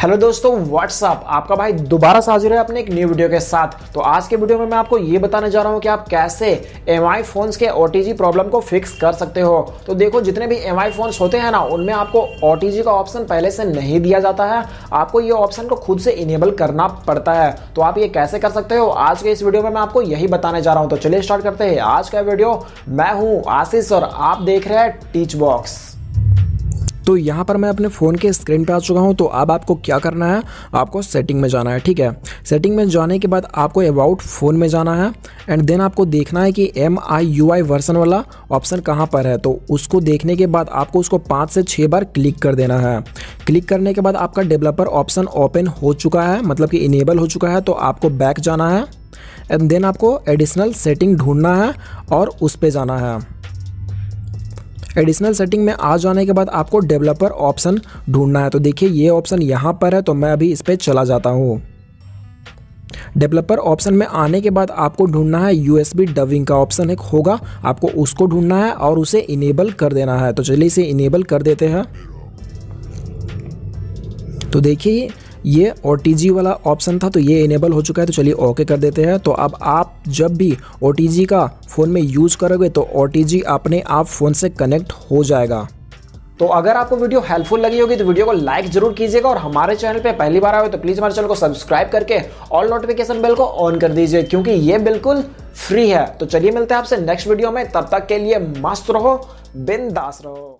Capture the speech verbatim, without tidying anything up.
Hello दोस्तों, WhatsApp आपका भाई दोबारा साजिर है अपने एक न्यू वीडियो के साथ। तो आज के वीडियो में मैं आपको ये बताने जा रहा हूँ कि आप कैसे एमआई फोन्स के ओटीजी प्रॉब्लम को फिक्स कर सकते हो। तो देखो, जितने भी एमआई फोन्स होते हैं ना, उनमें आपको ओटीजी का ऑप्शन पहले से नहीं दिया जाता है, आपको ये ऑप्शन को खुद से इनेबल करना पड़ता है। तो आप ये कैसे कर सकते हो, आज के इस वीडियो में मैं आपको यही बताने जा रहा हूँ। तो चलिए स्टार्ट करते हैं आज का वीडियो। मैं हूँ आशीष और आप देख रहे हैं टीच बॉक्स। तो यहाँ पर मैं अपने फ़ोन के स्क्रीन पे आ चुका हूँ। तो अब आपको क्या करना है, आपको सेटिंग में जाना है, ठीक है। सेटिंग में जाने के बाद आपको अबाउट फ़ोन में जाना है एंड देन आपको देखना है कि M I U I version वाला ऑप्शन कहाँ पर है। तो उसको देखने के बाद आपको उसको पाँच से छः बार क्लिक कर देना है। क्लिक करने के बाद आपका डेवलपर ऑप्शन ओपन हो चुका है, मतलब कि इनेबल हो चुका है। तो आपको बैक जाना है एंड देन आपको एडिशनल सेटिंग ढूंढना है और उस पर जाना है। एडिशनल सेटिंग में आ जाने के बाद आपको डेवलपर ऑप्शन ढूंढना है। तो देखिए ये ऑप्शन यहाँ पर है, तो मैं अभी इस पर चला जाता हूँ। डेवलपर ऑप्शन में आने के बाद आपको ढूंढना है यूएसबी डबिंग का ऑप्शन एक होगा, आपको उसको ढूंढना है और उसे इनेबल कर देना है। तो चलिए इसे इनेबल कर देते हैं। तो देखिए ये ओटीजी वाला ऑप्शन था, तो ये इनेबल हो चुका है। तो चलिए ओके कर देते हैं। तो अब आप जब भी ओटीजी का फ़ोन में यूज़ करोगे तो ओटीजी अपने आप फ़ोन से कनेक्ट हो जाएगा। तो अगर आपको वीडियो हेल्पफुल लगी होगी तो वीडियो को लाइक जरूर कीजिएगा और हमारे चैनल पे पहली बार आए हो तो प्लीज़ हमारे चैनल को सब्सक्राइब करके ऑल नोटिफिकेशन बेल को ऑन कर दीजिए, क्योंकि ये बिल्कुल फ्री है। तो चलिए मिलते हैं आपसे नेक्स्ट वीडियो में। तब तक के लिए मस्त रहो, बिंदास रहो।